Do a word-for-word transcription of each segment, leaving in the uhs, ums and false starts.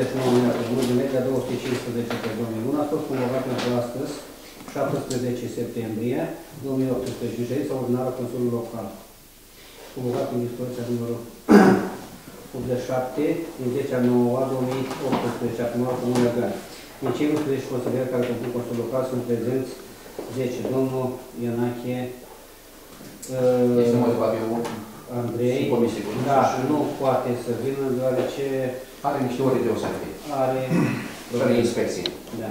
de fenomenal de mult de media două sute cincisprezece pe două mii unu a fost convocat pentru astăzi, șaptesprezece septembrie două mii optsprezece, ședința ordinară a Consiliului Local. Convocat în dispoziția numărul optzeci și șapte, din zece a noua două mii optsprezece, acumulată cu numele Gani. Din cei unsprezece consilieri care compun Consiliul Local sunt prezenți zece. Domnul Ianache Andrei, da, nu poate să vină, deoarece are niște ore deosebite. Are ore inspecții. Da.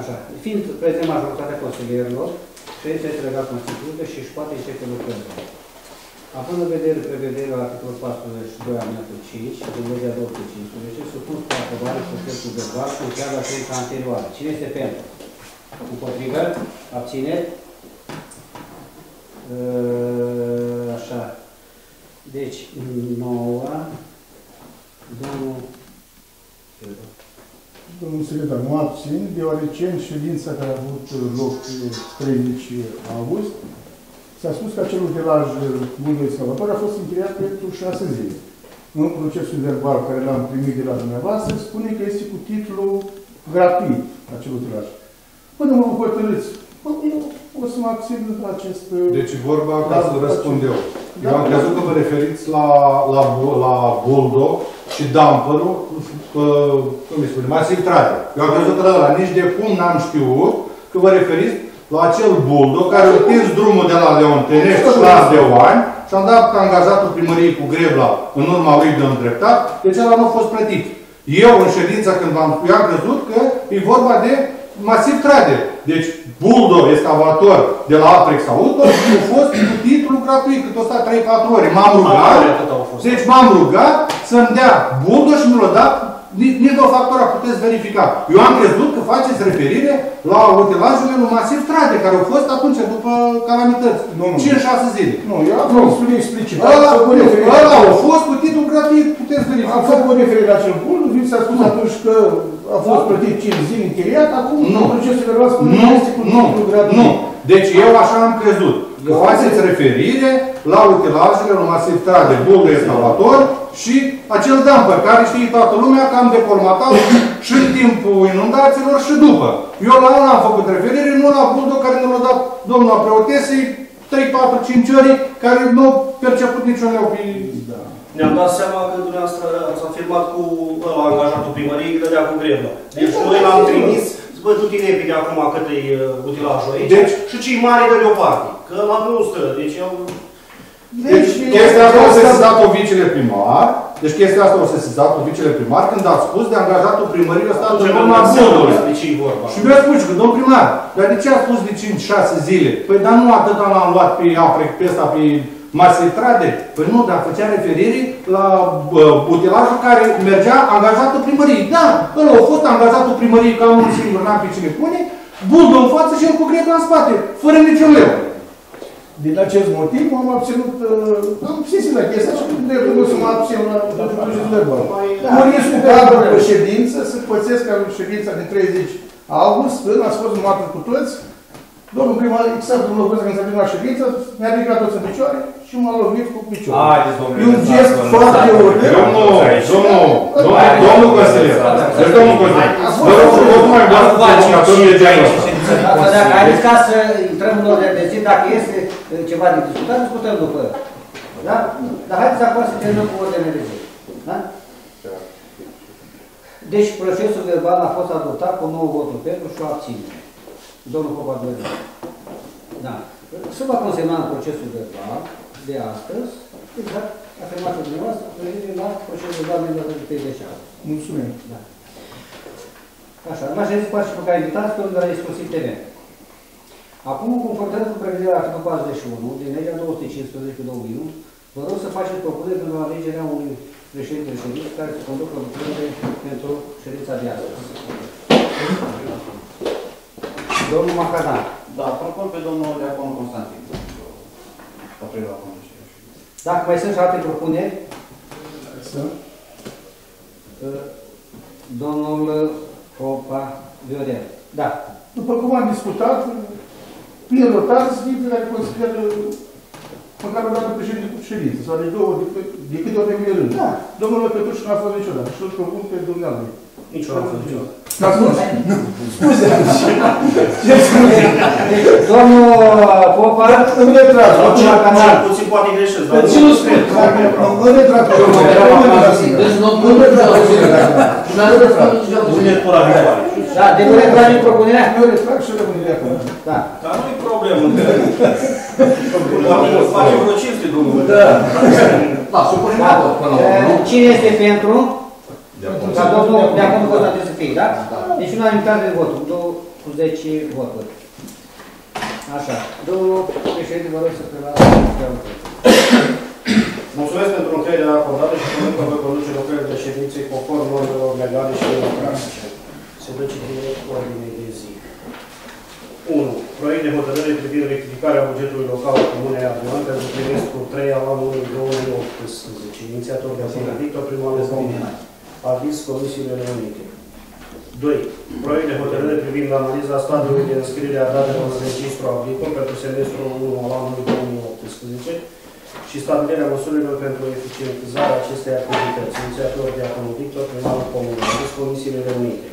Așa. Fiind prezent majoritatea consilierilor, ședința este legat constituită și își poate începe lucrările. Având în vedere prevederea articolului patruzeci și doi alineatul cinci din legea două sute cincisprezece, supun spre aprobare procesul verbal cu chiar la ședința anterioară. Cine este pentru? Împotrivă? Abțineri? Așa. Deci, nouă. Domnul... Domnul secretar, nu abțin, deoarece în ședința care a avut loc treizeci august, s-a spus că acel utilaj bunului scavator a fost încheiat pentru șase zile. În procesul verbal care l-am primit de la dumneavoastră, spune că este cu titlul gratuit acel utilaj. Până mă hotărâți, o să mă abțin la acest... Deci vorba ca să răspund eu. Eu am crezut că vă referiți la Boldo și Dampărul, cum îi spune, masiv trage. Eu am crezut că la ăla, nici de cum n-am știut că vă referiți la acel buldo care a prins drumul de la Leontinești și la Ardeoani și am dat angajatul primăriei cu grevla în urma lui de îndreptat, deci ăla nu a fost plătit. Eu, în ședința, când am, eu am crezut că e vorba de masiv trade. Deci, buldo, excavator de la Alprex Auto, a fost cu titlu gratuit, cât o sta trei patru ore. M-am rugat, deci m-am rugat să-mi dea buldo și mi l-a dat. Nici o factură puteți verifica. Eu am crezut că faceți referire la utilajul lui masiv trade, care au fost atunci, după calamități. cinci șase zile. Nu, eu am spune explicit. Ăla a fost cu titlu gratuit, puteți verifica. Am făcut referire la cel bun, vi s-a spus atunci că a fost plătit cinci zile încheiat, acum nu. Nu, nu, nu. Deci eu așa am crezut. Că faceți referire la utilajele lui masiv trade, bulgă excavator, și acel dumper, care știe toată lumea că am deformatat și în timpul inundațiilor și după. Eu la ăla am făcut referire, nu la buldo care ne l-a dat domnul preotesei trei patru cinci ori, care nu au perceput niciun leu. Da. Ne-am dat seama că dumneavoastră ați afirmat cu ăla angajatul primăriei că dădea cu grevă. Deci noi l-am trimis, bă, du-te repede acum cât-i uh, utilajul aici, deci, și cei mari de leopardi, că la nu stă, deci eu... Deci, chestia asta o sesizat-o vicele primar, deci chestia asta o sesizat-o vicele primar când ați spus de angajatul primării ăsta de urma bulului. Și mi-a spus că, domn primar, dar de ce a spus de cinci șase zile? Păi, dar nu atâta l-am luat pe Alprex, pe ăsta, pe masiv trade? Păi nu, dar făcea referire la uh, utilajul care mergea angajatul primăriei. Da, ăla a fost angajatul primăriei ca unul singur, n-am pe cine pune, buldo în față și el cu greta în spate, fără niciun leu. Din acest motiv am abținut, am obsesit la chestia și nu să mă abțin la procesul verbal. Nu risc cu cadrul pe ședință, să pățesc ca ședința de treizeci august, ați fost numată cu toți, domnul primar, exact cum locuiesc când s-a venit la ședință, mi-a ridicat toți în picioare și m-a lovit cu picioare. E un gest foarte urât. Domnul, domnul consilier, deci domnul consilier, vă rog să vă mai dați provocatorul de aici. Dacă aveți ca să intrăm în ordine de zi, dacă este ceva de discutat, discutăm după. Da? Dar haideți acum să terminăm cu ordine de zi. Da? Deci procesul verbal a fost adoptat cu nouă voturi pentru și o abținere. Domnul Copadoiu. Da. Să vă consemna în procesul verbal de astăzi, exact, afirmația dumneavoastră, privire la procesul verbal de treizeci august. Mulțumim. Da. Așa, m-aș zis poate și pe care invitați pe lângă la discursii T V. Acum, confortând cu prevederea articolului patruzeci și unu din legea două sute cincisprezece pe două mii unu, vă rog să faceți propuneri pentru alegerea unui președinte de ședință care se conducă lucrurile pentru ședința de astăzi. Domnul Macadan. Da, propun pe domnul Leacon Constantin. Dacă mai sunt și alte propuneri? Sunt. Domnul Opa, Viorel. Da. După cum am discutat, prin rotație, se vede la consideră măcar o dată președinte cu ședință, sau de două, de câte ori de rând. Da. Domnul Petruș nu a fost niciodată și îl propun pe dumneavoastră. Nici nu a fost niciodată. N-a spus? Nu. Scuze. Ce spune? Domnul Popa... Îmi retras. Cel puțin poate greșesc. Ce nu spune? Îmi retras. Îmi retras. Nu ne pura viitoare. Da, de nu retragi propunerea? Nu retrag și propunerea acum. Da. Dar nu-i problemă. Facem vreo cinste, domnule. Da. Da, supunem la tot până la urmă. Cine este pentru? Ca domnul de acum vot trebuie să fie, da? Deci unanimitate de voturi. douăzeci voturi. Așa. Domnul președinte, vă rog să prelați. Mulțumesc pentru încrederea acordată și pentru că voi conduce lucrările de ședințe conform normelor legale și democratice. Se duce direct cu ordine de zi. unu. Proiect de hotărâre privind rectificarea bugetului local al Comunei Ardeoani pentru trimestrul trei al anului două mii optsprezece. Inițiator de Asumă Victor, primul al aviz Comisiile Reunite. doi. Proiect de hotărâre privind analiza stadiului de înscriere a datelor în registru agricol pentru semestrul unu al anului două mii optsprezece și stabilirea măsurilor pentru eficientizarea acestei activități. Inițiator de Asumă Victor, primul al Comisiile Reunite.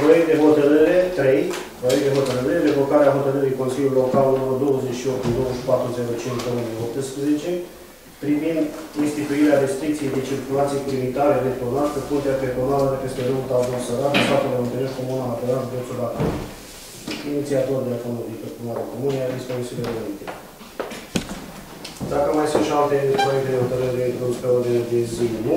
Proiect de hotărâre trei. Proiect de hotărâre, revocarea hotărârii Consiliului Local nr. douăzeci și opt din douăzeci și patru zero cinci două mii optsprezece privind instituirea restricției de circulație cu limitare de tonaj pe puntea petonală de peste râul Tavul Sărat, satul Lomitărești, comuna Alprex Auto. Inițiator de fonduri de Comună Comunei, a dispoziției de Unite. Dacă mai sunt și alte proiecte de hotărâre introduse pe ordine de zi, nu.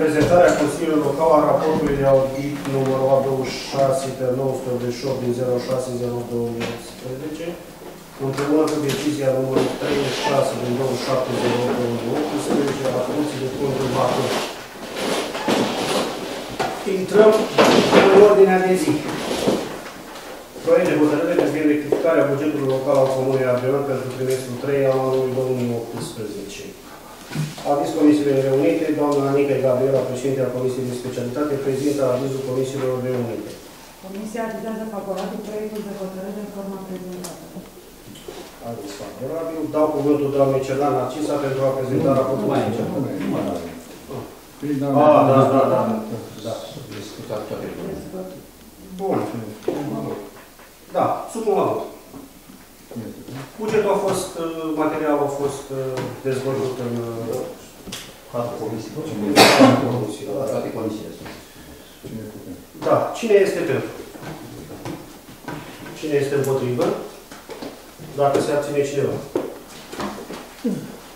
Prezentarea Consiliului Local a raportului de audit numărul douăzeci și șase pe nouăsprezece opt din zero șase zero două mii optsprezece, împreună cu decizia numărul treizeci și șase din douăzeci și șapte zero două mii optsprezece a Curții de Conturi Bacău. Intrăm în ordinea de zi. Proiect de hotărâre privind rectificarea bugetului local al Comunei Ardeoani pentru trimestrul trei al anului două mii optsprezece. Aviz Comisiilor Reunite, doamna Anica Gabriela, președinte a Comisiei de Specialitate, prezintă avizul Comisiilor Reunite. Comisia avizează favorabil proiectul de hotărâre în forma prezentată. Aviz favorabil. Dau cuvântul doamnei Celana Cisa pentru a prezenta raportul. Nu mai aici. Nu mai aici. A, da, da, da. Da. Discutat toate. Bun. Da, sumul la vot. Bugetul a fost, materialul a fost dezvăzut în patru comisii. Toate comisiile sunt. Da. Cine este pentru? Cine este împotrivă? Dacă se abține cineva.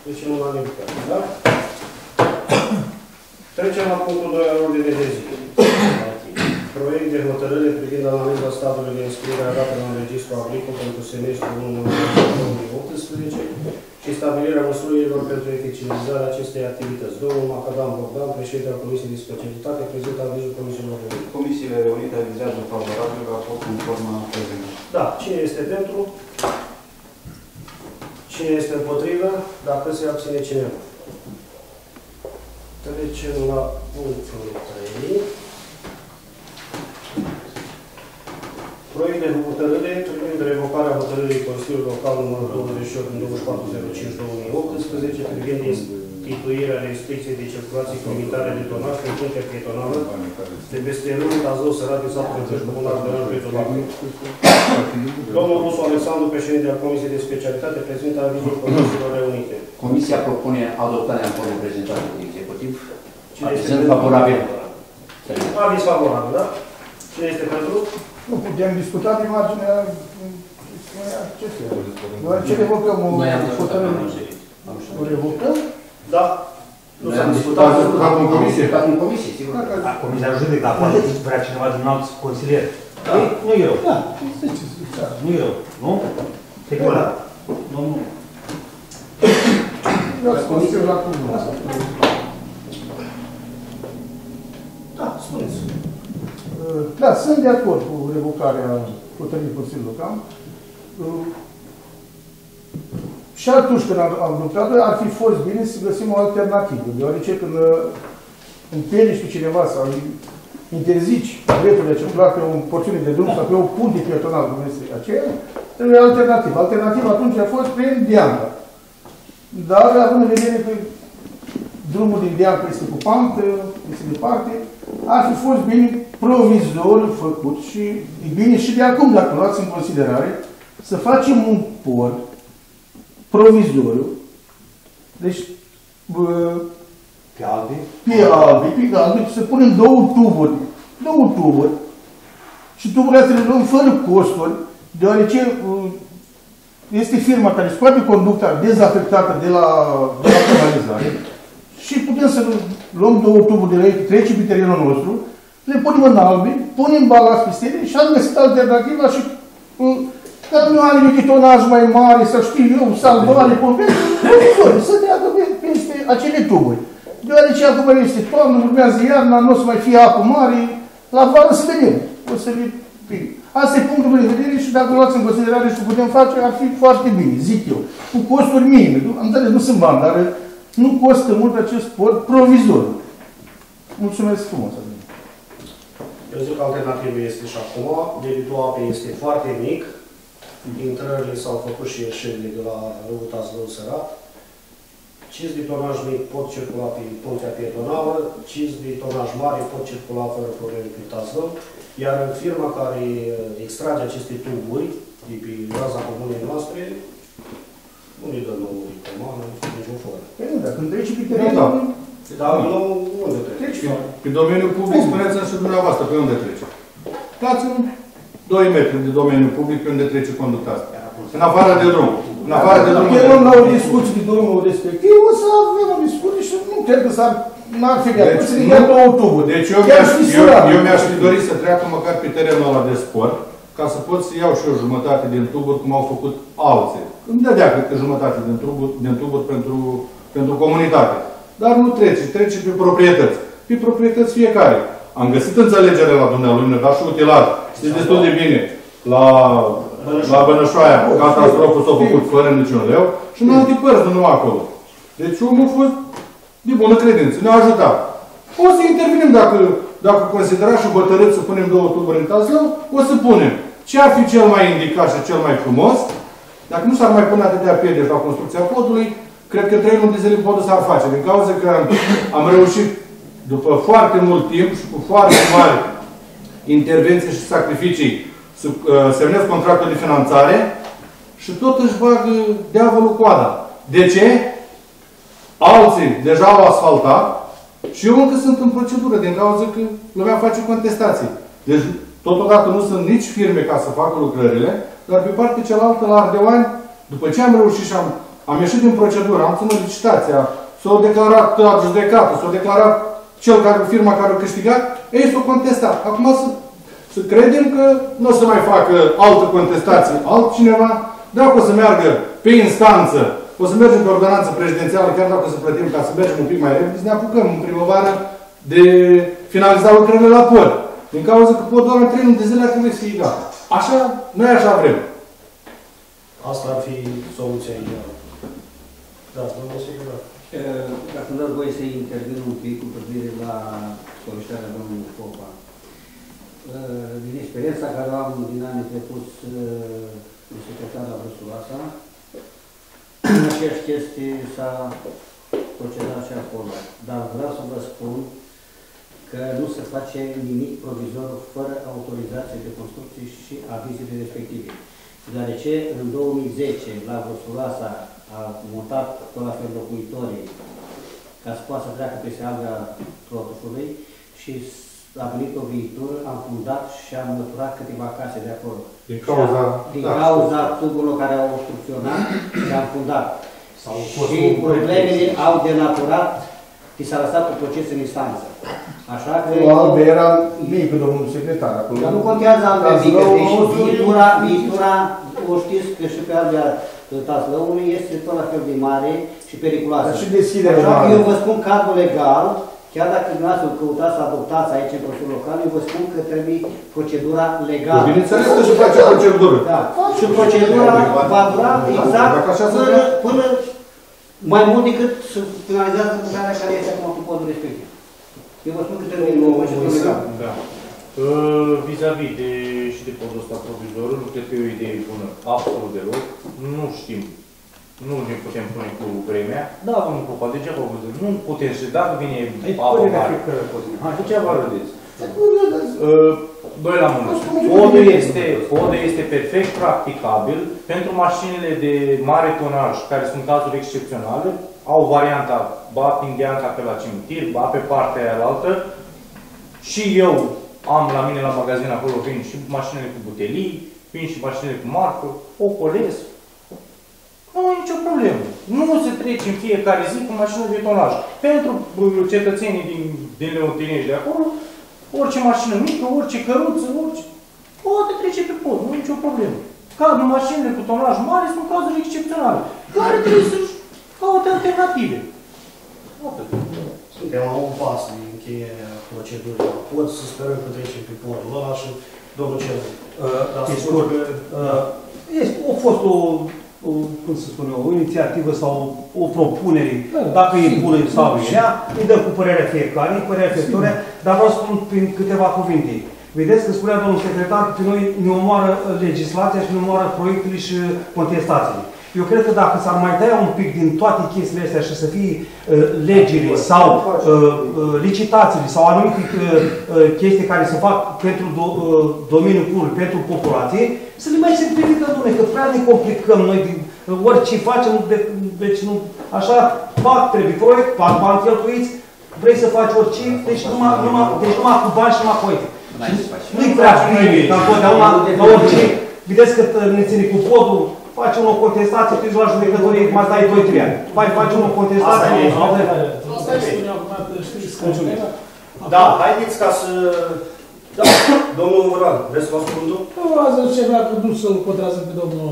Deci nu l-am evitat, da? Trecem la punctul doi al ordinei de zi. Proiect de hotărâre privind analiza statului de înscriere a datelor în registru agricol pentru semestrul două mii optsprezece și stabilirea măsurilor pentru eficientizarea acestei activități. Domnul Macadam Bogdan, președinte al Comisiei de Specialitate, prezintă avizul Comisiilor Reunite. Comisiile Reunite avizează favorabil raportul în forma prezentată. Da. Cine este pentru? Cine este împotrivă? Dacă se abține cineva. Trecem la punctul trei. Proiect de hotărâre privind revocarea hotărârii Consiliului Local numărul douăzeci și opt din douăzeci și patru zero cinci două mii optsprezece privind instituirea restricției de circulație cu limitare de tonaj pe puntea pietonală de peste râul Tavul Sărat din satul Vrăsul Asa. Domnul Rusu Alexandru, președinte al Comisiei de Specialitate, prezintă avizul Comisiilor Reunite. Comisia propune adoptarea în formă prezentată de executiv. Avizând favorabil. Aviz favorabil, da? Cine este pentru? Nu putem discuta din marginea acestea. Doar ce revocăm o hotărâre? O revocăm? Da. Nu s-a discutat în comisie. În comisie, sigur. Comisia judec, dar poate vrea cineva din alt consilier. Nu-i rău. Nu-i rău, nu? Securat. Nu, nu. Comisia la cuvânt. Da, spuneți. Da, sunt de acord cu revocarea hotărârii Consiliului Local. Și atunci când am luptat, ar fi fost bine să găsim o alternativă, deoarece când împiedici pe cineva sau interzici dreptul de a circula pe o porțiune de drum sau pe o punte pietonală, cum este aceea, alternativă. Alternativa atunci a fost prin Deanca. Dar, având în vedere că drumul din Deanca este ocupant, este departe, ar fi fost bine provizor făcut și e bine și de acum, dacă luați în considerare, să facem un pod provizoriu. Deci, pe albi, pe albi, pe albi, să punem două tuburi, două tuburi și tuburile astea le luăm fără costuri, deoarece este firma care scoate conducta dezafectată de la canalizare și putem să luăm două tuburi de la ei, trece pe terenul nostru, le punem în albi, punem balast pe stele și am găsit alternativa și dar nu are nici tonaj mai mare, să știu eu, salvare, pompeți, provizori, să treacă peste acele tuburi. Deoarece acum este toamnă, urmează iarna, nu o să mai fie apă mare, la vară să vedem. O să le... Asta e punctul meu de vedere și dacă luați în considerare și putem face, ar fi foarte bine, zic eu. Cu costuri minime, am înțeles, nu sunt bani, dar nu costă mult acest sport provizor. Mulțumesc frumos. Eu zic că alternativa este și acum, debitul apei este foarte mic, intrările s-au făcut și ieșirile de la râul Tavul Sărat. cinci de tonaj mic pot circula pe puntea pietonală, cinci de tonaj mare pot circula fără probleme pe Tavul. Iar firma care extrage aceste tuburi de pe raza comunei noastre, nu ne dă nouă de mană, niciun formă. Păi nu, dacă îmi treci pe terenul, dar nu unde treci? Pe domeniul public, spuneți-mi și dumneavoastră pe unde trece. Dați-mi doi metri de domeniul public pe unde trece conducta asta. În afară de drum. În afară de drum. Dacă nu au discuții de domnul respectiv, o să avem o discuție și nu cred că n-ar fi de acolo. Să ne ia două tuburi. Deci eu mi-aș fi dorit să treacă măcar pe terenul ăla de sport, ca să pot să iau și eu jumătate din tuburi, cum au făcut alții. Îmi dădea, cred că, jumătate din tuburi pentru comunitate. Dar nu trece. Trece pe proprietăți. Pe proprietăți fiecare. Am găsit înțelegere la dumneavoastră, dar și utilar. Știți destul de bine. La, la Bănășoaia, catastroful s-a făcut fără niciun leu și în alte părți, nu acolo. Deci omul a fost de bună credință, ne-a ajutat. O să intervenim dacă, dacă considerați și hotărâți să punem două tuburi în Tazlău, o să punem. Ce ar fi cel mai indicat și cel mai frumos? Dacă nu s-ar mai pune atâtea pierderi la construcția podului, cred că trei luni de zile podul s-ar face. Din cauza că am reușit, după foarte mult timp și cu foarte mari intervenții și sacrificii, semnez contractul de finanțare și tot își bag diavolul coada. De ce? Alții deja au asfaltat și eu încă sunt în procedură, din cauza că lumea face contestații. Deci, totodată nu sunt nici firme ca să facă lucrările, dar pe partea cealaltă, la Ardeoani, după ce am reușit și am, am ieșit din procedură, am ținut licitația, s-au declarat adjudecată, s-au declarat cel care, firma care a câștigat, ei s-au contestat. Acum să, să credem că nu o să mai facă altă contestație altcineva, dacă o să meargă pe instanță, o să mergem pe ordonanță prezidențială, chiar dacă o să plătim ca să mergem un pic mai repede, să ne apucăm în primăvară de finaliza lucrările la pod. Din cauza că podul doar în trei luni de zile trebuie să fie gata. Așa, noi așa vrem. Asta ar fi soluția ideală. Da, domnul Secretar. Dacă îmi dați voie să intervin un pic cu privire la solicitarea domnului Popa. Din experiența care am din anii trecuți în secretar la Vrăsul Asa, în aceeași chestie s-a procedat și acolo. Dar vreau să vă spun că nu se face nimic provizor fără autorizație de construcție și avizele respective. Deoarece în două mii zece la Vrăsul Asa a mutat tot la fel locuitorii ca să poată să treacă peste alga trotușului și a venit o viitură, am fundat și am măturat câteva case de acolo. Din cauza, din da, cauza tuburilor care au obstrucționat și am fundat. Și problemele au denaturat, și s-a lăsat un proces în instanță. Așa că... O albă era mică, domnul secretar. Dar nu contează albă mică, deci viitura, viitura, o știți că și pe albă Tazlăului este tot la fel de mare și periculoasă. Dar și deschiderea mare. Așa că eu vă spun cadrul legal, chiar dacă dumneavoastră îl căutați să adoptați aici în procesul local, eu vă spun că trebuie procedura legală. Bineînțeles că și face procedură. Da. Și procedura va dura exact până mai mult decât să finalizează lucrarea care este acum cu podul respectiv. Eu vă spun că trebuie o procedură legală. Vis-a-vis de și de podul ăsta provizorul, nu cred că e o idee bună absolut deloc. Nu știm. Nu ne putem pune cu vremea. Da, domnul Popa, degeaba văd. Nu putem și dacă vine apă mare. Degeaba râdeți. Doi la mână. Podul este, podul este perfect practicabil pentru mașinile de mare tonaj, care sunt cazuri excepționale. Au varianta, ba prin deanca pe la cimitir, ba pe partea aia altă. Și eu am la mine la magazin acolo, vin și mașinile cu butelii, vin și mașinile cu marfă, o colesc. Nu e nicio problemă. Nu se trece în fiecare zi cu mașină de tonaj. Pentru cetățenii din, din Leontinești de acolo, orice mașină mică, orice căruță, orice... poate trece pe pod, nu e nicio problemă. Cadul mașinile cu tonaj mare sunt cazuri excepționale, care trebuie să-și caute alternative. Suntem la un pas de încheiere a procedurii la pod, să sperăm că trecem pe podul ăla și domnul Cel. A fost o... O, cum să spun eu, o inițiativă sau o propunere, da, dacă sigur, e bună sau ea, îi dă cu părerea fiecare, îi părerea fiecare, dar vreau să spun prin câteva cuvinte. Vedeți că spunea domnul secretar că noi ne omoară legislația și ne omoară proiectele și contestațiile. Eu cred că dacă s-ar mai da un pic din toate chestiile astea și să fie uh, legile sau uh, licitațiile sau anumite uh, chestii care se fac pentru do, uh, domeniul public, pentru populație, să le mai simplifică, dom'le, că prea ne complicăm noi, din, uh, orice facem, de, deci nu, așa, fac, trebuie proiect, fac bani cheltuiți, vrei să faci orice, deci numai, numai, deci numai cu bani și numai cu ei. Nu-i prea primit, dar totdeauna, la orice, vedeți că ne ține cu podul, facem o contestație, treci la judecătorie, mai stai doi trei ani. Mai facem o contestație. Asta e spuneam, știți că judecătorie. Da, haideți ca să... Da, domnul Uran, vreți să vă spun tu? Nu, azi zice vrea că nu să-l contrază pe domnul.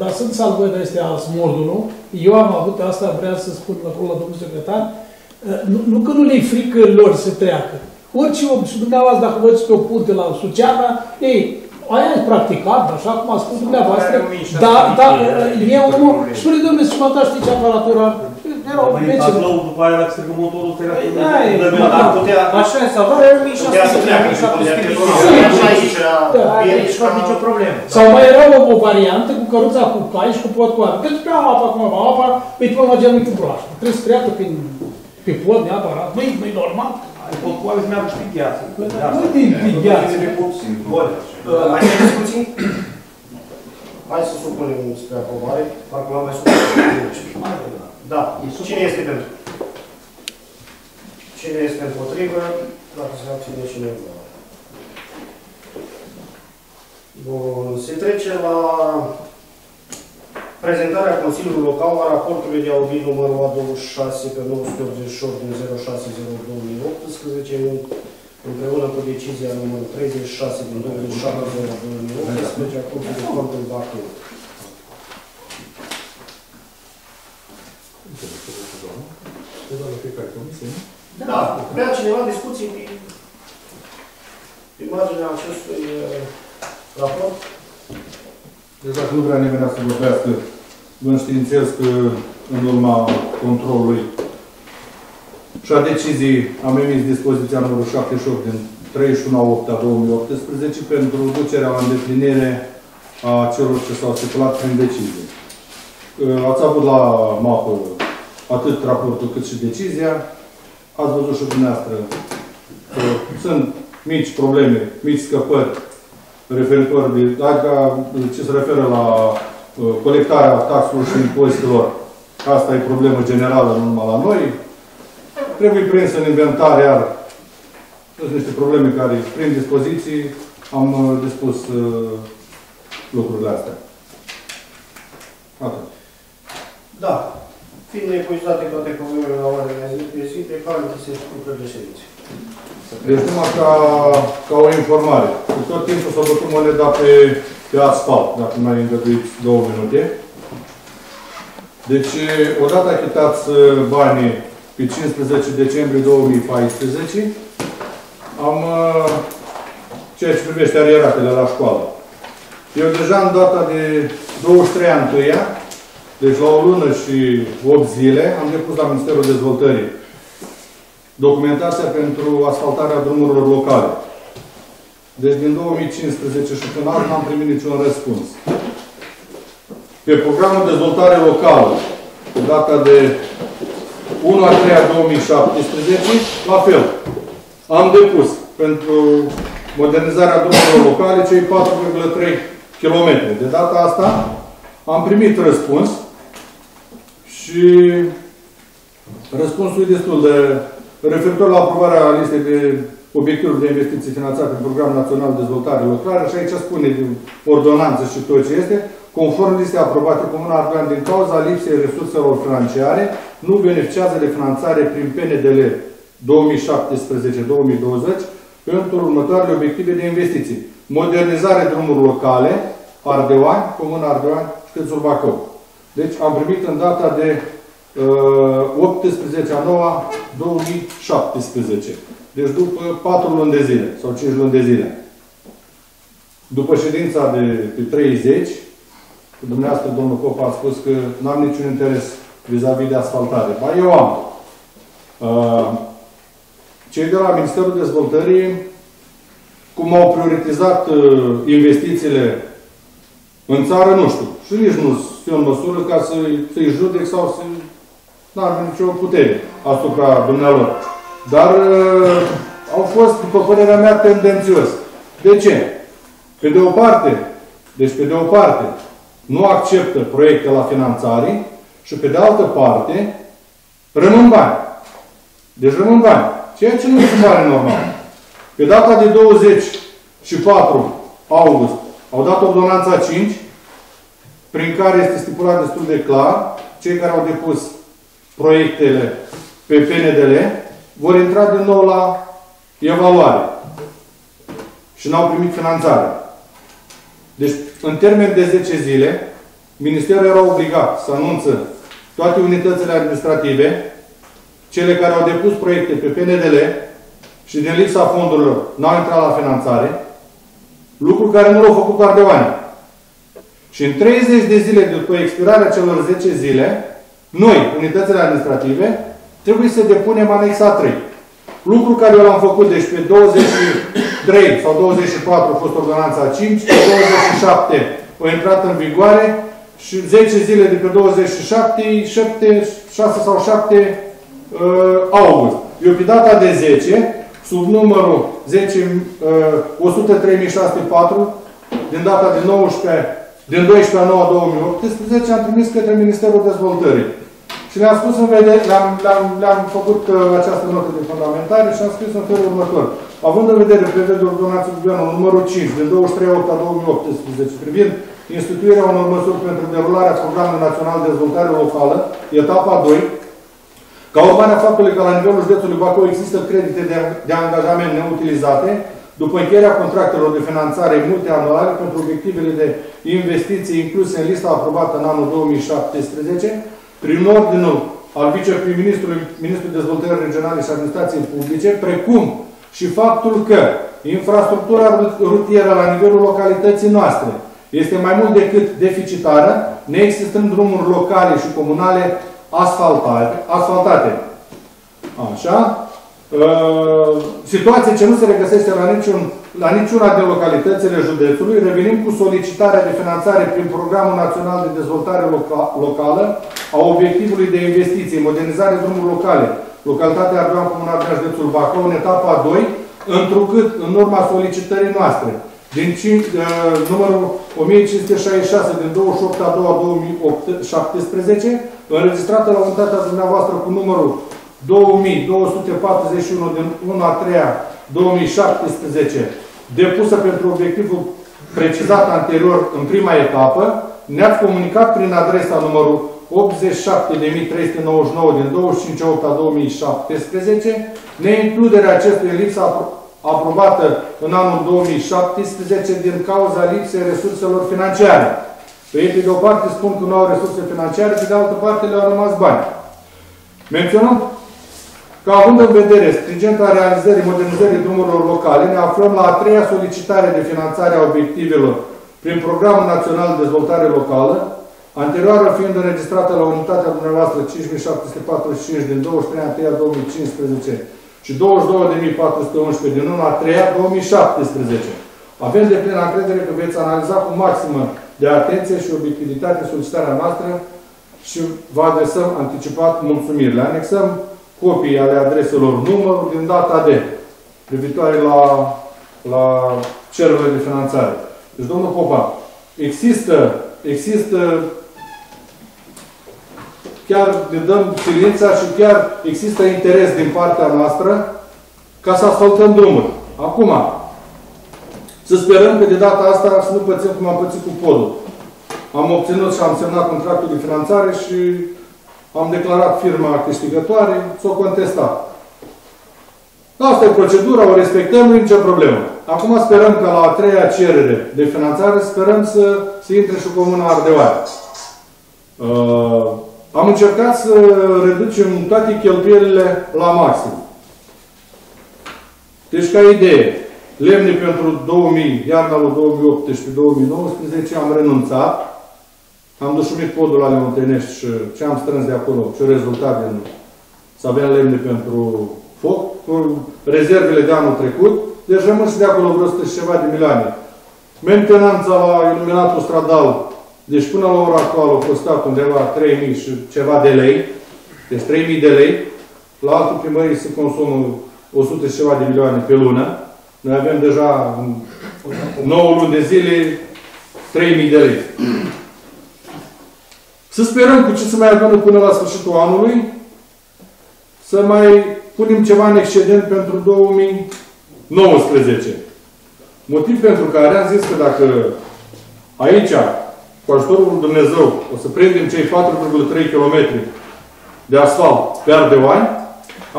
Dar sunt salvările astea a smordului. Eu am avut asta, vreau să spun acolo la domnul secretar. Nu că nu le-i frică lor să treacă. Orice om, și dumneavoastră, dacă vă zici pe o punte la Suceana, ei, aia e practicat, așa cum a spus dumneavoastră, dar da, e omul, spune domnule, să mă da, știi ce aparatura, era o mece. După aia, dacă strigă motorul, te era cu... Așa e, sau era o mie șase sute, o mie șapte sute, aici fac nicio problemă. Sau mai era o variantă cu căruța cu cai și cu pot cu apă, pentru că am apa, cum am apa, îi pun la genul cu broașă. Trebuie să treacă pe pod neapărat, nu-i normal. Popoare îți meargă și pe gheață. Nu din gheață. Mai sunt discuții? Hai să supunem spre aprobare. Parcă l-am mai supus. Da. Cine este pentru? Cine este împotrivă? Dacă se abține cineva. Bun. Se trece la prezentarea Consiliului Local a raportului de audit numărul a douăzeci și șase pe nouă sute optzeci și opt din zero șase zero două mii optsprezece, împreună cu decizia numărul treizeci și șase din douăzeci și șapte zero două mii optsprezece a Curții de Conturi Bacău. Da, vrea cineva discuții pe marginea acestui raport? Deci dacă nu vrea nimeni să vorbească, vă înștiințez că în urma controlului și a deciziei am emis dispoziția numărul șaptezeci și opt din treizeci și unu a opt a două mii optsprezece pentru ducerea la îndeplinire a celor ce s-au stipulat prin decizie. Ați avut la mapă atât raportul cât și decizia. Ați văzut și dumneavoastră că sunt mici probleme, mici scăpări referitor de, dacă ce se referă la uh, colectarea taxelor și impozitelor, asta e problemă generală, nu numai la noi. Trebuie prins în inventar, iar sunt niște probleme care, prin dispoziții, am uh, dispus uh, lucrurile astea. Atât. Da. Fiind nepuizate toate problemele la oarele de zi, de care se scurtă de ședințe. Deci numai ca, ca o informare. Cu tot timpul s-a bătut moneda pe, pe asfalt, dacă mai îngăduiți două minute. Deci, odată achitați banii pe cincisprezece decembrie două mii paisprezece, am ceea ce privește arieratele la școală. Eu deja în data de douăzeci și trei ianuarie, deci la o lună și opt zile, am depus la Ministerul Dezvoltării documentația pentru asfaltarea drumurilor locale. Deci din două mii cincisprezece și până acum n-am primit niciun răspuns. Pe programul de dezvoltare locală, cu data de unu a treia două mii șaptesprezece, la fel. Am depus pentru modernizarea drumurilor locale cei patru virgulă trei kilometri. De data asta am primit răspuns și răspunsul e destul de referitor la aprobarea listei de obiectivul de investiții finanțate în Programul Național de Dezvoltare Locală, și aici spune din ordonanță și tot ce este, conform listei aprobate, Comuna Ardeoani, din cauza lipsei resurselor financiare, nu beneficiază de finanțare prin P N D L două mii șaptesprezece două mii douăzeci pentru următoarele obiective de investiții. Modernizare drumurilor locale, Ardeoani, Comuna Ardeoani, județul Bacău. Deci am primit în data de uh, optsprezece a noua două mii șaptesprezece. Deci după patru luni de zile, sau cinci luni de zile. După ședința de pe treizeci, dumneavoastră, domnul Cop a spus că nu am niciun interes vis-a-vis de asfaltare. Ba, eu am. Cei de la Ministerul Dezvoltării, cum au prioritizat investițiile în țară, nu știu. Și nici nu sunt în măsură ca să-i judec sau să nu am nicio putere asupra dumneavoastră. Dar uh, au fost, după părerea mea, tendențios. De ce? Pe de o parte, deci pe de o parte, nu acceptă proiecte la finanțare și pe de altă parte, rămân bani. Deci rămân bani. Ceea ce nu se pare normal. Pe data de douăzeci și patru august au dat ordonanța cinci, prin care este stipulat destul de clar, cei care au depus proiectele pe P N D L vor intra din nou la evaluare și n-au primit finanțare. Deci, în termen de zece zile, Ministerul era obligat să anunță toate unitățile administrative, cele care au depus proiecte pe P N D L și din lipsa fondurilor n-au intrat la finanțare, lucru care nu l-au făcut Ardeoani. Și în treizeci de zile după expirarea celor zece zile, noi, unitățile administrative, trebuie să depunem anexa trei. Lucru care eu l-am făcut, deci pe douăzeci și trei sau douăzeci și patru a fost ordonanța cinci, pe douăzeci și șapte a intrat în vigoare și zece zile de pe douăzeci și șapte, șase sau șapte uh, august. Eu pe data de zece, sub numărul zece, uh, o sută trei mii șase sute patru, din data de nouăsprezece, din doisprezece a noua două mii optsprezece, am trimis către Ministerul Dezvoltării. Și le-am spus în vedere, le-am făcut uh, această notă de fundamentare și am scris în felul următor. Având în vedere prevederea ordonanței guvernului numărul cinci din douăzeci și trei a opta două mii optsprezece privind instituirea unor măsuri pentru derularea Programului Național de Dezvoltare Locală, etapa doi, ca urmare a faptului că la nivelul județului Bacău există credite de, de angajament neutilizate, după încheierea contractelor de finanțare multianuale pentru obiectivele de investiții incluse în lista aprobată în anul două mii șaptesprezece, prin ordinul al viceprim-ministrului, Ministrului Dezvoltării Regionale și Administrației Publice, precum și faptul că infrastructura rutieră la nivelul localității noastre este mai mult decât deficitară, neexistând drumuri locale și comunale asfaltate. asfaltate. Așa. Situație ce nu se regăsește la, niciun, la niciuna din localitățile județului, revenim cu solicitarea de finanțare prin Programul Național de Dezvoltare Locală a obiectivului de investiții, modernizare drumurilor locale, localitatea Ardeoani, Comuna Ardeoani, județul Bacău, în etapa doi, întrucât, în urma solicitării noastre, din cinci, uh, numărul o mie cinci sute șaizeci și șase din douăzeci și opt a doua două mii șaptesprezece, înregistrată la unitatea dumneavoastră cu numărul două mii două sute patruzeci și unu din unu a treia două mii șaptesprezece, depusă pentru obiectivul precizat anterior în prima etapă, ne-ați comunicat prin adresa numărul optzeci și șapte mii trei sute nouăzeci și nouă din douăzeci și cinci a opta două mii șaptesprezece, neincluderea acestui în lipsa apro aprobată în anul două mii șaptesprezece din cauza lipsei resurselor financiare. Ei, pe de o parte spun că nu au resurse financiare, pe de altă parte le-au rămas bani. Menționăm că, având în vedere stringenta realizării modernizării drumurilor locale, ne aflăm la a treia solicitare de finanțare a obiectivelor prin Programul Național de Dezvoltare Locală, anterioară fiind înregistrată la unitatea dumneavoastră cinci mii șapte sute patruzeci și cinci din douăzeci și trei a treia două mii cincisprezece și douăzeci și două mii patru sute unsprezece din unu a treia două mii șaptesprezece. Aveți de plină încredere că veți analiza cu maximă de atenție și obiectivitate solicitarea noastră și vă adresăm anticipat mulțumiri. Le anexăm copii ale adreselor, numărul din data de privitoare la, la cererile de finanțare. Deci, domnul Popa, există, există chiar ne dăm silința și chiar există interes din partea noastră ca să asfaltăm drumul. Acum, să sperăm că de data asta să nu pățim cum am pățit cu podul. Am obținut și am semnat contractul de finanțare și am declarat firma câștigătoare, s-o contestat. Asta e procedura, o respectăm, nu e nicio problemă. Acum sperăm că la a treia cerere de finanțare, sperăm să se intre și comuna Ardeoani. Uh, am încercat să reducem toate cheltuielile la maxim. Deci, ca idee, lemne pentru două mii, iarna lui două mii optsprezece două mii nouăsprezece, am renunțat, am dușumit podul la Leontinești și ce am strâns de acolo, ce rezultat din să avem lemne pentru foc, cu rezervele de anul trecut, deci rămân și de acolo vreo o sută și ceva de milioane. Mentenanța la iluminatul stradal, deci până la ora actuală a costat undeva trei mii și ceva de lei, deci trei mii de lei, la altul primării se consumă o sută și ceva de milioane pe lună. Noi avem deja nouă luni de zile, trei mii de lei. Să sperăm cu ce să mai avem până la sfârșitul anului, să mai punem ceva în excedent pentru două mii nouăsprezece. Motiv pentru care am zis că dacă aici, cu ajutorul lui Dumnezeu, o să prindem cei patru virgulă trei kilometri de asfalt pe Ardeoani,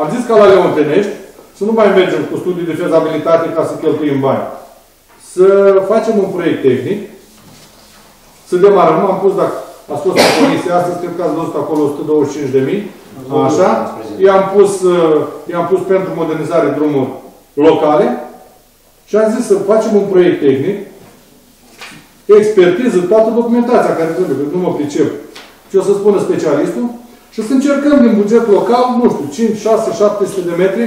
am zis că la Leontinești, să nu mai mergem cu studii de fezabilitate ca să cheltuim bani. Să facem un proiect tehnic, să demarăm. Am pus, dacă ați fost la comisie astăzi, cred că ați văzut acolo o sută douăzeci și cinci de mii, așa. I-am pus, i-am pus pentru modernizare drumuri locale și am zis să facem un proiect tehnic, expertiză, toată documentația care trebuie, că nu mă pricep ce o să spună specialistul, și să încercăm din buget local, nu știu, cinci, șase, șapte sute de metri.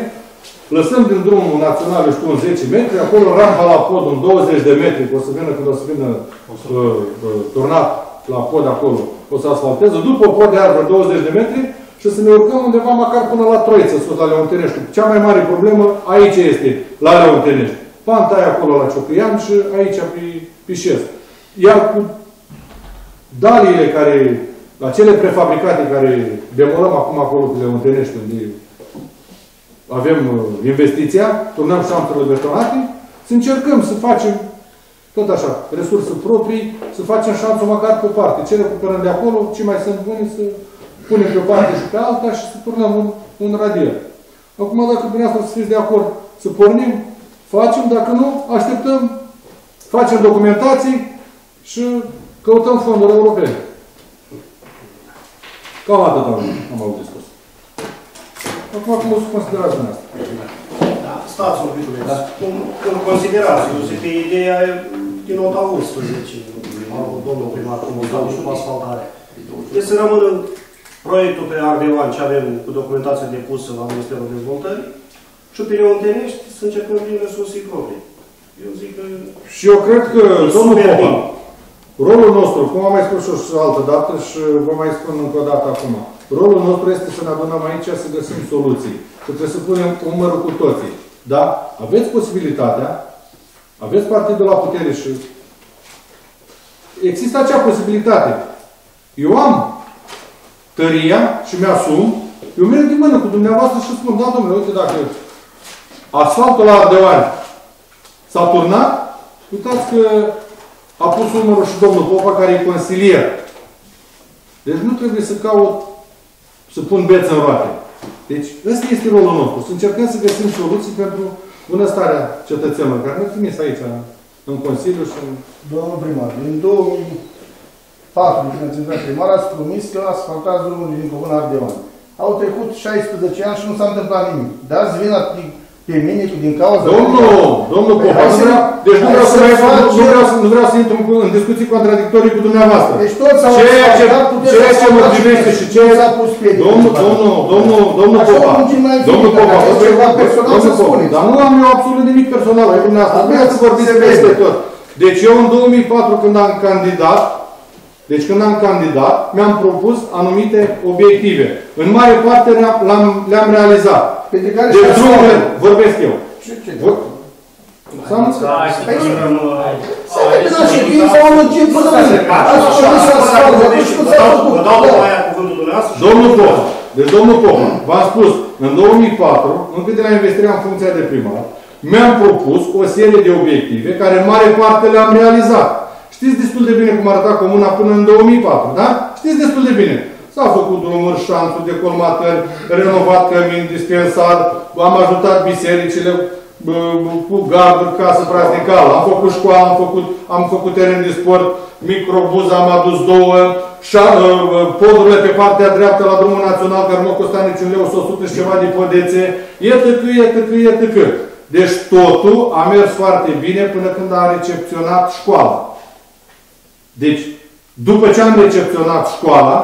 Lăsăm din drumul național, eu știu, în zece metri, acolo rampa la pod, în douăzeci de metri, că o să vină, când o să vină uh, uh, turnat la pod acolo, o să asfalteze, după pod de arbă, douăzeci de metri, și să ne urcăm undeva măcar până la Troiță, sus la Leontinești. Cea mai mare problemă aici este, la Leontinești. Panta aia acolo la Ciocuian și aici pe Pișesc. Iar cu daliile care, acele prefabricate care demolăm acum acolo pe Leontinești, unde avem investiția, turnăm șanțurile betonate, să încercăm să facem, tot așa, resurse proprii, să facem șanțul măcar pe parte. Ce recuperăm de acolo, ce mai sunt bune, să punem pe o parte și pe alta și să turnăm un, un radier. Acum, dacă dumneavoastră să fiți de acord, să pornim, facem, dacă nu, așteptăm, facem documentații și căutăm fonduri europene. Cam atât, doamne, am avut discuție. Acum, cum o să considerați dumneavoastră? Da, stați un pic, da. Cum, cum considerați? O să fie ideea din nota unsprezece, domnul primar, cum o dau sub asfaltare. Deci să rămână proiectul pe Ardeoani, ce avem cu documentația depusă la Ministerul Dezvoltării, și pe Leontinești să începem din resursii proprii. Eu zic că... Și eu cred că, domnul Popa, rolul nostru, cum am mai spus și o altă dată și vă mai spun încă o dată acum, rolul nostru este să ne adunăm aici, să găsim soluții. Că trebuie să punem umărul cu toții. Da? Aveți posibilitatea, aveți partidul la putere și... Există acea posibilitate. Eu am tăria și mi-asum, eu merg din mână cu dumneavoastră și spun, da, domnule, uite, dacă asfaltul la Ardeoani s-a turnat, uitați că a pus umărul și domnul Popa, care e consilier. Deci nu trebuie să caut să pun bețe în roate. Deci, ăsta este rolul nostru. Să încercăm să găsim soluții pentru bunăstarea cetățenilor, care ne-a trimis aici, în Consiliu și în... Domnul primar, din două mii patru, din înțeles primar, ați promis că asfaltați drumul din comuna Ardeoani. Au trecut șaisprezece ani și nu s-a întâmplat nimic. De azi vin pe mine din cauza... Domnul, domnul Pohană, deci nu vreau să mai fac, nu vreau să, nu vreau să intru în discuții contradictorii cu dumneavoastră. Deci tot s-a ascultat, puteți să mă privește și ce... Domnul, domnul, domnul, domnul Popa, domnul Popa, dar nu am eu absolut nimic personal, e bine asta, nu ați vorbit peste tot. Deci eu în două mii patru, când am candidat, Deci când am candidat, mi-am propus anumite obiective. În mare parte le-am realizat. De drumul, vorbesc eu. S-a înțeles? S-a înțeles? Domnul Popa, deci domnul Popa, v-am spus, în două mii patru, încât de la investirea în funcția de primar, mi-am propus o serie de obiective, care în mare parte le-am realizat. Știți destul de bine cum arăta comuna până în două mii patru, da? Știți destul de bine. S-au făcut drumuri, șanțuri de colmatări, renovat cămin, dispensar, am ajutat bisericile cu garduri, casă praznicală, am făcut școală, am făcut, am făcut teren de sport, microbuz, am adus două, podurile pe partea dreaptă la drumul național, care nu costa niciun leu, o sută și ceva de podețe, etc, etc, etc. Deci totul a mers foarte bine până când a recepționat școala. Deci, după ce am recepționat școala,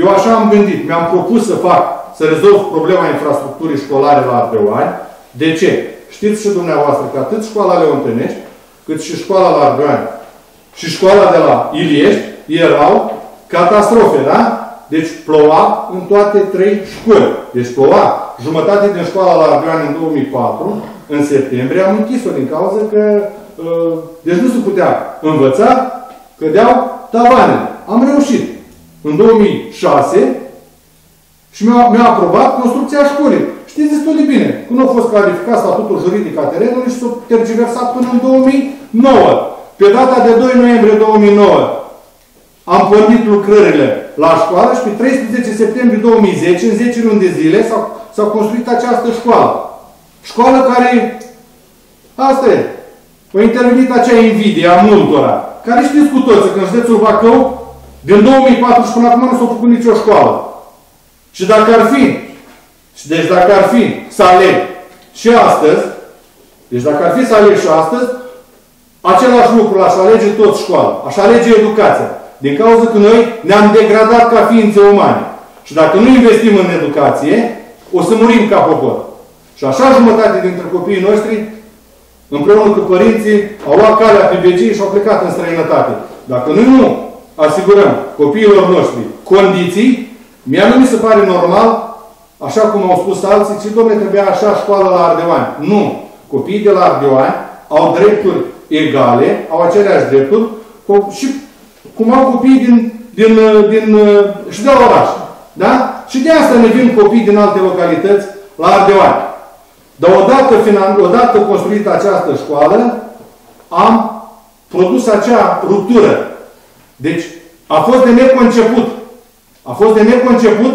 eu așa am gândit, mi-am propus să fac, să rezolv problema infrastructurii școlare la Ardeoani. De ce? Știți și dumneavoastră că atât școala Leontinești, cât și școala la Ardeoani și școala de la Iliești erau catastrofe, da? Deci ploua în toate trei școli. Deci ploua. Jumătate din școala la Ardeoani în două mii patru, în septembrie, am închis-o din cauza că deci nu se putea învăța, cădeau tavanele. Am reușit. În două mii șase și mi-a aprobat construcția școlii. Știți destul de bine. Când a fost clarificat statutul juridic a terenului și s-a tergiversat până în două mii nouă. Pe data de doi noiembrie două mii nouă am pornit lucrările la școală și pe treisprezece septembrie două mii zece, în zece luni de zile, s-a construit această școală. Școală care... Asta e. A intervenit acea invidie a multora. Care știți cu toții că în județul Bacău, din două mii patru și până acum nu s-a făcut nicio școală. Și dacă ar fi, și deci dacă ar fi să aleg și astăzi, deci dacă ar fi să aleg și astăzi, același lucru, aș alege tot școala, aș alege educația. Din cauza că noi ne-am degradat ca ființe umane. Și dacă nu investim în educație, o să murim ca popor. Și așa jumătate dintre copiii noștri împreună cu părinții, au luat calea pe vecii și au plecat în străinătate. Dacă noi nu asigurăm copiilor noștri condiții, mie nu mi se pare normal, așa cum au spus alții, ci domnule, trebuia așa școală la Ardeoani. Nu! Copiii de la Ardeoani au drepturi egale, au aceleași drepturi, și cum au copiii din, din, din, și de la oraș. Da? Și de asta ne vin copii din alte localități la Ardeoani. Dar odată, odată construită această școală, am produs acea ruptură. Deci, a fost de neconceput. A fost de neconceput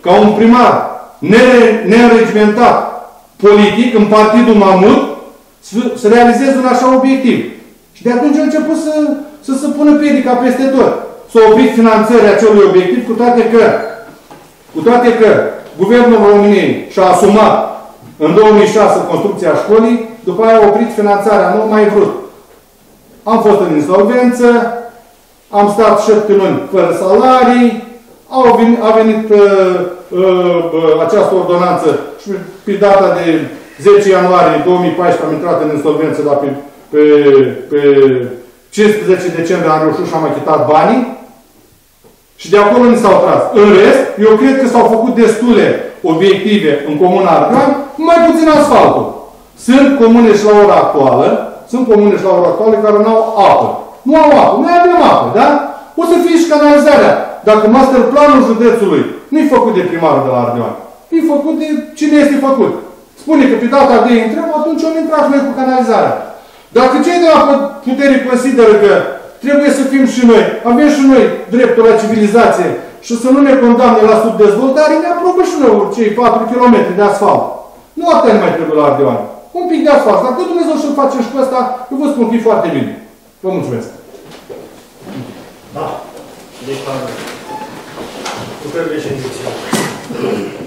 ca un primar neregimentat politic în partidul Mamut să, să realizeze un așa obiectiv. Și de atunci a început să, să se pună piedica peste tot. S-a oprit finanțarea acelui obiectiv, cu toate că, cu toate că Guvernul României și-a asumat în două mii șase, construcția școlii, după aia a oprit finanțarea, nu mai vrut. Am fost în insolvență, am stat șapte luni fără salarii, au venit, a venit uh, uh, această ordonanță și pe data de zece ianuarie două mii paisprezece am intrat în insolvență, dar pe, pe, pe cincisprezece decembrie am reușit și am achitat banii și de acolo ni s-au tras. În rest, eu cred că s-au făcut destule obiective în comuna Ardeoani, mai puțin asfaltul. Sunt comune și la ora actuală, sunt comune și la ora actuală care nu au apă. Nu au apă, noi avem apă, da? O să fie și canalizarea. Dacă masterplanul județului nu-i făcut de primarul de la Ardeoani, e făcut de cine este făcut. Spune că pe data de intrăm, atunci am intrat noi cu canalizarea. Dacă cei de la putere consideră că trebuie să fim și noi, avem și noi dreptul la civilizație, și să nu ne condamne la subdezvoltare, ne aprobă și noi cei patru kilometri de asfalt. Nu atât mai trebuie la Ardeoani. Un pic de asfalt. Dacă Dumnezeu și-l face și cu ăsta, eu vă spun că e foarte bine. Vă mulțumesc. Da. Deci, cu prevești în